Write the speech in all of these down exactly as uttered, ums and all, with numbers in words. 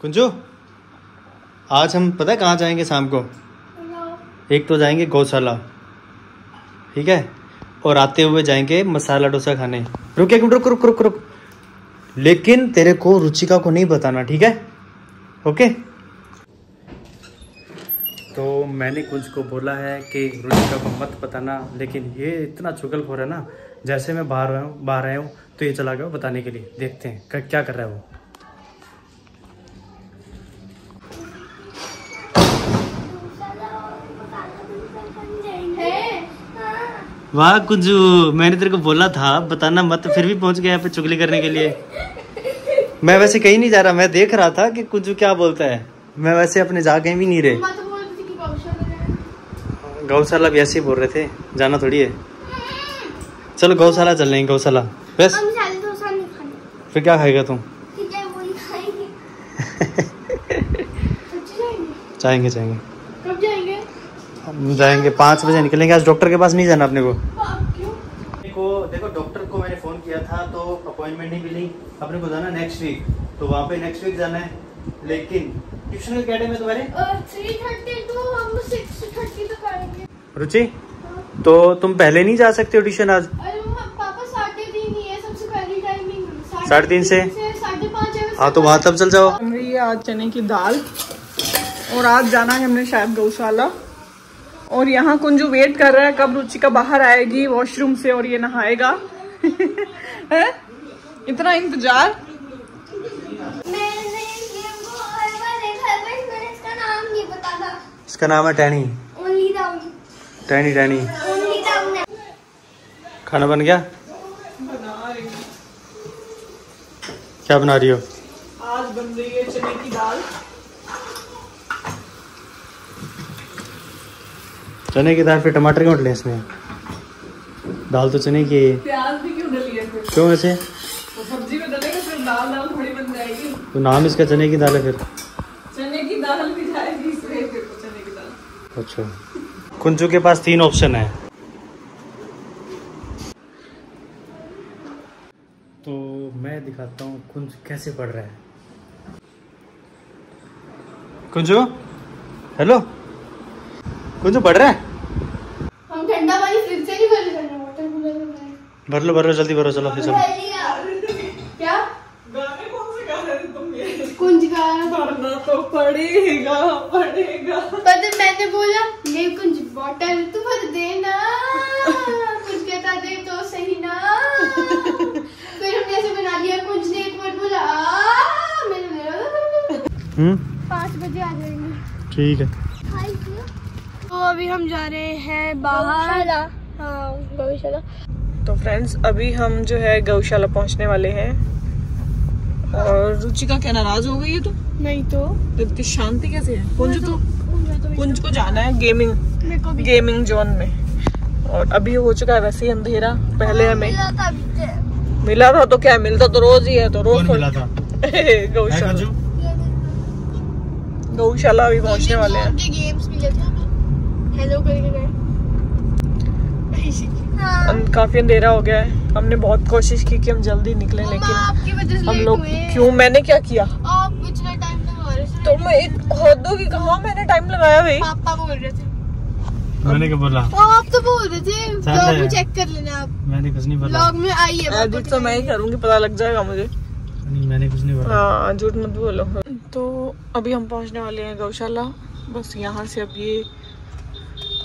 कुंजू, आज हम पता है कहाँ जाएंगे शाम को? एक तो जाएंगे गौशाला, ठीक है, और आते हुए जाएंगे मसाला डोसा खाने। रुक एक मिनट, रुक रुक रुक रुक, लेकिन तेरे को रुचिका को नहीं बताना, ठीक है? ओके। तो मैंने कुंज को बोला है कि रुचिका को मत बताना, लेकिन ये इतना चुगलखोर है ना, जैसे मैं बाहर आया हूँ बाहर आया हूँ तो ये चला गया बताने के लिए। देखते हैं क्या कर रहा है वो। वाह कुंजू, मैंने तेरे को बोला था बताना मत, फिर भी पहुंच गया यहाँ पे चुगली करने के लिए। मैं वैसे कहीं नहीं जा रहा, मैं देख रहा था कि कुंजू क्या बोलता है। मैं वैसे अपने जा कहीं भी नहीं रहे। गौशाला भी ऐसे ही बोल रहे थे, जाना थोड़ी है। चलो गौशाला चल रहे हैं, गौशाला। बस फिर क्या खाएगा तुम? जाएंगे जाएंगे जाएंगे पाँच बजे निकलेंगे। आज डॉक्टर के पास नहीं जाना अपने को। देखो देखो डॉक्टर को मैंने फ़ोन किया था तो अपॉइंटमेंट नहीं मिली। अपने को जाना नेक्स्ट वीक, तो वहाँ पे नेक्स्ट वीक जाना है। लेकिन ट्यूशन क्या टाइम है तुम्हारे? Three thirty to six thirty तक आएंगे। रुचि, तो तुम पहले नहीं जा सकते हो ट्यूशन आज? साढ़े तीन से हाँ, तो वहाँ तब चल जाओ। आज चने की दाल, और आज जाना है हमने शायद गौशाला। और यहाँ कुंजू वेट कर रहा है कब रुचिका बाहर आएगी वॉशरूम से और ये नहाएगा। है इतना इंतजार। मैंने इसको हर बार देखा है, मैंने इसका नाम नहीं पता था। इसका नाम है Taini. Only down. Taini Taini. Only down. खाना बन गया? बना रही हूं। क्या बना रही हो? आज बन रही है चने की दाल। चने की दाल, फिर टमाटर क्यों डले इसमें? दाल तो चने की है। प्याज भी क्यों डली है फिर? क्यों ऐसे? तो सब्जी में डलेगा फिर, दाल दाल थोड़ी बन जाएगी। तो नाम इसका चने की दाल है, फिर चने की दाल भी जाएगी इसमें, फिर तो चने की दाल। अच्छा, कुंजू के पास तीन ऑप्शन है। तो मैं दिखाता हूँ कुंज कैसे पढ़ रहा है। कुंजू, हेलो कुंजू, पढ़ रहा है? हम ठंडा पानी फ्रिज से नहीं भर रहे, वाटर कूलर से भर लो। भर लो जल्दी भरो, चलो फिर चलो। क्या गाने कौन से गा रहे तुम? ये कुंज गा भरना तो पड़ेगा पड़ेगा। पर मैंने बोला ले कुंज बॉटल तो भर देना, कुंज कहता दे तो सही ना। फिर हमने ऐसे बना लिया, कुंज ने एक बार बोला मैंने बोला हम्म पाँच बजे आ जाएंगे। ठीक है। तो अभी हम जा रहे हैं बाहर। हाँ, गौशाला। तो फ्रेंड्स अभी हम जो है गौशाला पहुंचने वाले हैं। और रुचिका क्या नाराज हो गई है? तो नहीं तो इतनी शांति कैसे है? कुंज तो कुंज को जाना है गेमिंग गेमिंग जोन में। और अभी हो चुका है वैसे ही अंधेरा। पहले हमें मिला था तो क्या, मिलता तो रोज ही है, तो रोज मिला था। गौशाला गौशाला अभी पहुँचने वाले हैं। हेलो करके गए। काफी अंधेरा हो गया है। हमने बहुत कोशिश की कि हम जल्दी निकले, लेकिन हम लोग क्यों, मैंने क्या किया? आप इतना टाइम लगा रहे थे। तो मैं हदों की कहां मैंने टाइम लगाया भाई? पापा को बोल रहे थे। मैंने क्या बोला? आप तो बोल रहे थे व्लॉग में, चेक कर लेना आप। मैंने कुछ नहीं बोला। व्लॉग में आई है एडिट तो मैं ही करूंगी, पता लग जाएगा मुझे। नहीं मैंने कुछ नहीं बोला। हां झूठ मत बोलो। तो अभी हम पहुंचने वाले हैं गौशाला। बस यहाँ से अब ये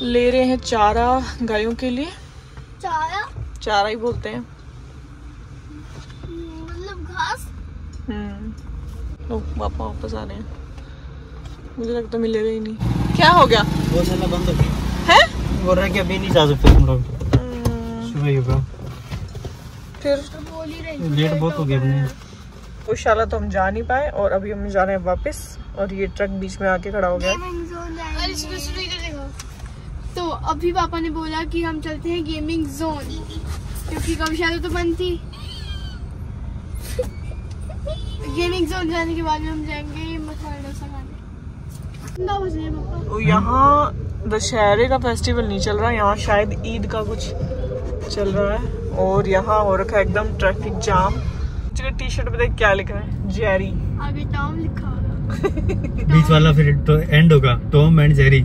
ले रहे हैं चारा गायों के लिए। चारा चारा ही बोलते हैं, मतलब घास। हम्म ओह, पापा वापस आ रहे हैं। मुझे लगता है मिलेगा ही नहीं। क्या हो गया? गौशाला बंद हो गया है, बोल रहा है कि अभी नहीं जा सकते तुम लोग, सुबह होगा फिर। लेट बहुत हो गया अपने गौशाला, तो हम जा नहीं पाए। और अभी हम जा रहे हैं वापस, और ये ट्रक बीच में आके खड़ा हो गया। तो अभी पापा ने बोला कि हम चलते हैं गेमिंग जोन, क्योंकि गौशाला तो बंद थी। गेमिंग जोन जाने के बाद हम जाएंगे मसाला डोसा खाने। यहाँ दशहरे का फेस्टिवल नहीं चल रहा, यहाँ शायद ईद का कुछ चल रहा है। और यहाँ हो रखा है एकदम ट्रैफिक जाम। टी शर्ट पे देख क्या लिखा है? जेरी, आगे टॉम लिखा होगा। बीच वाला फिर तो एंड होगा, टॉम एंड जेरी।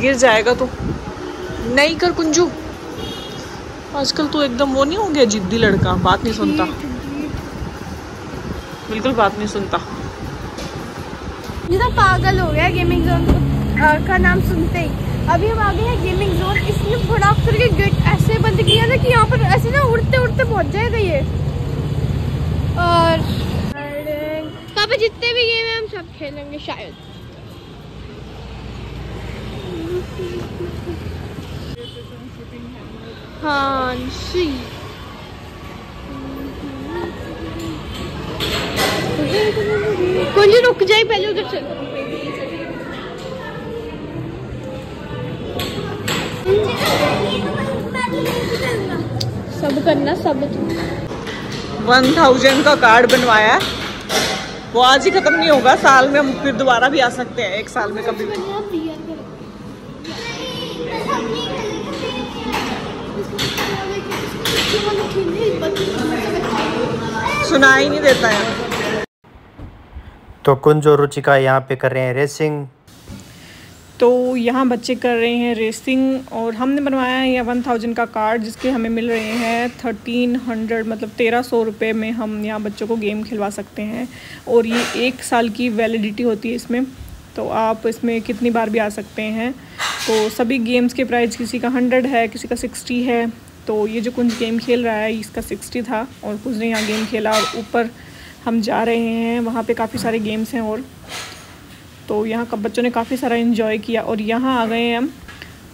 गिर जाएगा तो नहीं कर कुंजू, आजकल तो एकदम वो नहीं हो गया जिद्दी लड़का, बात नहीं सुनता, बिल्कुल बात नहीं सुनता। ये तो पागल हो गया गेमिंग जोन का नाम सुनते ही। अभी हम आ गए हैं गेमिंग जोन, इसमें फटाफट के गेट ऐसे बंद किया था कि यहाँ पर ऐसे ना उड़ते उड़ते पहुँच जाएगा ये। और पापा जितने भी गेम है हम सब खेलेंगे शायद। हाँ जी, कुंजी रुक जाए पहले उधर चल। सब करना सब। वन थाउजेंड का कार्ड बनवाया है, वो आज ही खत्म नहीं होगा, साल में हम फिर दोबारा भी आ सकते हैं, एक साल में कभी भी। सुना ही नहीं देता है। तो कुंज और रुचिका यहाँ पे कर रहे हैं रेसिंग। तो यहाँ बच्चे कर रहे हैं रेसिंग और हमने बनवाया है यह वन थाउजेंड का कार्ड, जिसके हमें मिल रहे हैं थर्टीन हंड्रेड मतलब तेरह सौ रुपये में हम यहाँ बच्चों को गेम खिलवा सकते हैं। और ये एक साल की वैलिडिटी होती है इसमें, तो आप इसमें कितनी बार भी आ सकते हैं। तो सभी गेम्स के प्राइस किसी का हंड्रेड है, किसी का सिक्सटी है। तो ये जो कुंज गेम खेल रहा है इसका सिक्सटी था और कुंज ने यहाँ गेम खेला। और ऊपर हम जा रहे हैं, वहाँ पे काफ़ी सारे गेम्स हैं और तो यहाँ का बच्चों ने काफ़ी सारा एंजॉय किया। और यहाँ आ गए हैं हम,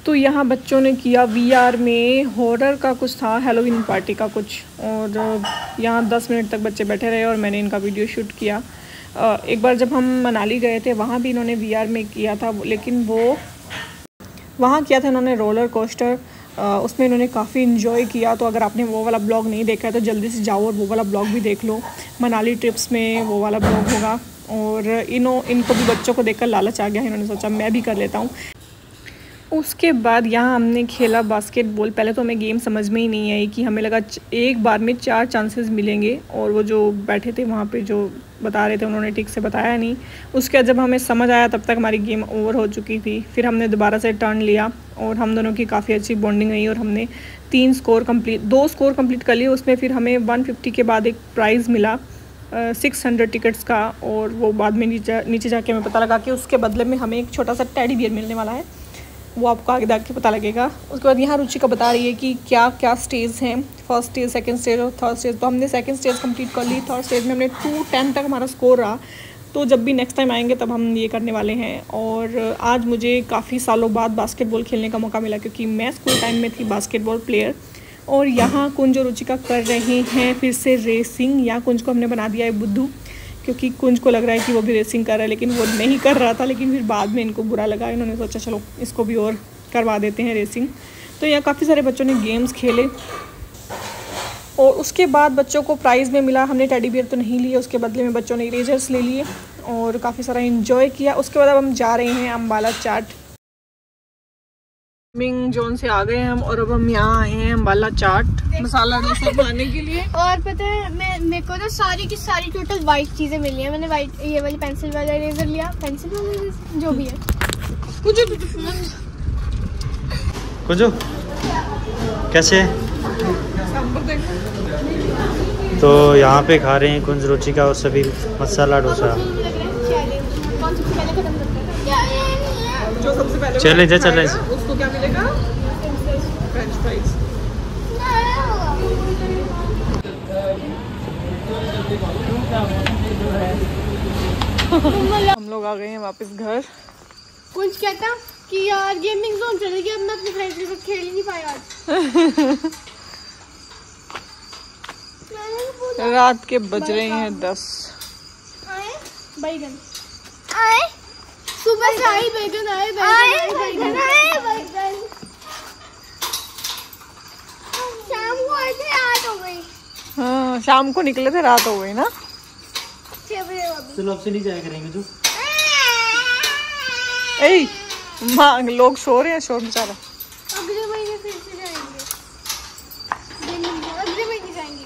तो यहाँ बच्चों ने किया वीआर में हॉरर का कुछ था, हैलोवीन पार्टी का कुछ। और यहाँ दस मिनट तक बच्चे बैठे रहे और मैंने इनका वीडियो शूट किया। एक बार जब हम मनाली गए थे वहाँ भी इन्होंने वीआर में किया था, लेकिन वो वहाँ किया था इन्होंने रोलर कोस्टर, उसमें इन्होंने काफ़ी इन्जॉय किया। तो अगर आपने वो वाला ब्लॉग नहीं देखा है तो जल्दी से जाओ और वो वाला ब्लॉग भी देख लो, मनाली ट्रिप्स में वो वाला ब्लॉग होगा। और इनो इनको भी बच्चों को देखकर लालच आ गया, इन्होंने सोचा मैं भी कर लेता हूँ। उसके बाद यहाँ हमने खेला बास्केटबॉल। पहले तो हमें गेम समझ में ही नहीं आई कि, हमें लगा एक बार में चार चांसेस मिलेंगे। और वो जो बैठे थे वहाँ पे जो बता रहे थे उन्होंने ठीक से बताया नहीं। उसके बाद जब हमें समझ आया तब तक हमारी गेम ओवर हो चुकी थी। फिर हमने दोबारा से टर्न लिया और हम दोनों की काफ़ी अच्छी बॉन्डिंग हुई और हमने तीन स्कोर कम्प्लीट दो स्कोर कम्प्लीट कर लिए। उसमें फिर हमें वन फिफ्टी के बाद एक प्राइज़ मिला सिक्स हंड्रेड टिकट्स का। और वो बाद में नीचे नीचे जाके हमें पता लगा कि उसके बदले में हमें एक छोटा सा टेडी बियर मिलने वाला है, वो आपको आगे जाके पता लगेगा। उसके बाद यहाँ रुचिका बता रही है कि क्या क्या स्टेज हैं, फर्स्ट स्टेज, सेकंड स्टेज और थर्ड स्टेज। तो हमने सेकंड स्टेज कंप्लीट कर ली। थर्ड स्टेज में हमने टू टेन तक हमारा स्कोर रहा। तो जब भी नेक्स्ट टाइम आएंगे तब हम ये करने वाले हैं। और आज मुझे काफ़ी सालों बाद बास्केटबॉल खेलने का मौका मिला, क्योंकि मैं स्कूल टाइम में थी बास्केटबॉल प्लेयर। और यहाँ कुंज और रुचिका कर रहे हैं फिर से रेसिंग। यहाँ कुंज को हमने बना दिया है बुद्धू, क्योंकि कुंज को लग रहा है कि वो भी रेसिंग कर रहा है, लेकिन वो नहीं कर रहा था। लेकिन फिर बाद में इनको बुरा लगा, इन्होंने सोचा चलो इसको भी और करवा देते हैं रेसिंग। तो यहाँ काफ़ी सारे बच्चों ने गेम्स खेले। और उसके बाद बच्चों को प्राइज़ में मिला, हमने टेडी बियर तो नहीं लिए, उसके बदले में बच्चों ने इरेजर्स ले लिए और काफ़ी सारा इन्जॉय किया। उसके बाद अब हम जा रहे हैं अम्बाला चाट। गेमिंग जोन से आ गए हम और अब हम यहाँ आए हैं अम्बाला चाट मसाला डोसा खाने के लिए। और पता है मैं मेरे को तो सारी की सारी टोटल वाइट चीजें मिली हैं। मैंने वाइट ये वाली पेंसिल वाला इरेजर लिया, पेंसिल वाला इरेजर जो भी है। कुछ कुछ कैसे तो यहाँ पे खा रहे हैं कुंज रुचिका और सभी मसाला डोसा। चले जा चले उसको क्या मिलेगा? French fries. हम लोग आ गए हैं वापस घर। कुछ कहता कि यार गेमिंग जोन चले गया, अब मैं अपने फ्रेंड्स के साथ खेल नहीं पाया आज। रात के बज रहे हैं दस। आए बैगन आए सुबह से आई बैगन आए बैगन आए बैगन शाम को आए थे रात हो गई। हाँ शाम को निकले थे रात हो गई ना। चलो अब से नहीं जाया करेंगे जो ए मांग लोग सो रहे हैं शोर मचा रहा। अगले महीने फिर से जाएंगे, अगले महीने जाएंगे।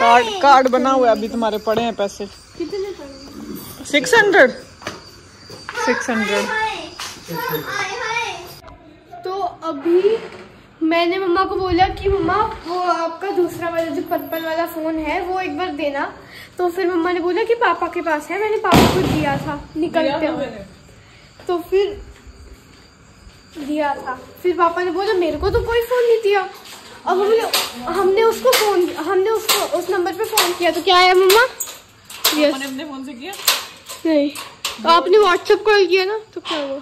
कार्ड कार्ड बना हुआ है, अभी तुम्हारे पड़े हैं पैसे। कितने पड़े? सिक्स हंड्रेड सिक्स हंड्रेड तो अभी मैंने मम्मा को बोला कि मम्मा वो आपका दूसरा वाला जो पर्पल वाला फ़ोन है वो एक बार देना। तो फिर मम्मा ने बोला कि पापा के पास है, मैंने पापा को दिया था निकलते हुए, तो फिर दिया था। फिर पापा ने बोला मेरे को तो कोई फ़ोन नहीं दिया। अब हमने हमने उसको फ़ोन हमने उसको उस नंबर पे फ़ोन किया तो क्या आया मम्मा? यस, मैंने अपने फ़ोन से किया नहीं तो आपने व्हाट्सएप कॉल किया ना, तो क्या हुआ?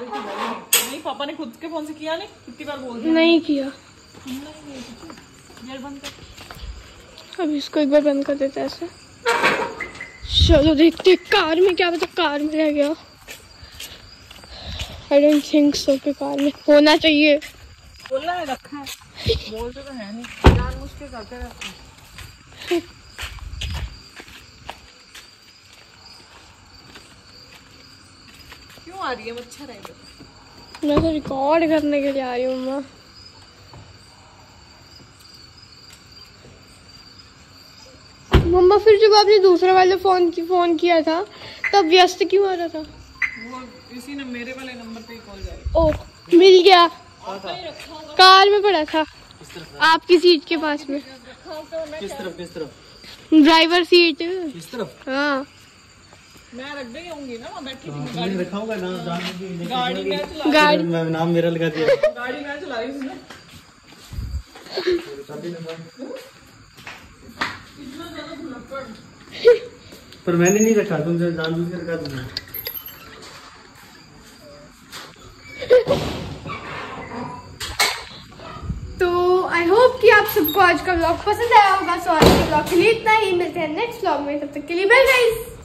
नहीं, पापा ने खुद के फोन से किया नहीं, कितनी बार बोल दिया नहीं किया। यार बंद कर, अब इसको एक बार बंद कर देता है ऐसे। चलो देखते कार में क्या, मतलब कार में रह गया। आई डोंट थिंक सो कि कार में होना चाहिए। बोला है रखा है, बोल तो है नहीं, जान मुझ के करते रहते हैं। क्यों आ रही है? अच्छा रहेगा, मैं तो रिकॉर्ड करने के लिए आ रही हूँ मम्मा। मम्मा फिर जब आपने दूसरे वाले फोन की फोन किया था तब व्यस्त क्यों आ रहा था? वो इसी न, मेरे वाले नंबर पे ही कॉल जा रही। ओह मिल गया, कार में पड़ा था आपकी सीट के पास में। किस तरफ? किस तरफ? Driver seat. किस तरफ? हाँ मैं रख गई होंगी ना, मैं बैठी थी गाड़ी में, रखा होगा ना गाड़ी गाड़ी मैं चला गाड़ी मैं नाम मेरा लगा दिया गाड़ी मैं चला रही हूं ना। इतना ज्यादा भुलक्कड़ पर मैंने नहीं रखा, तुमसे जानबूझ के रखा तुमने। तो आई होप कि आप सबको आज का व्लॉग पसंद आया होगा। सो आज के व्लॉग के लिए इतना ही, मिलते हैं नेक्स्ट व्लॉग में, तब तक के लिए बाय गाइस।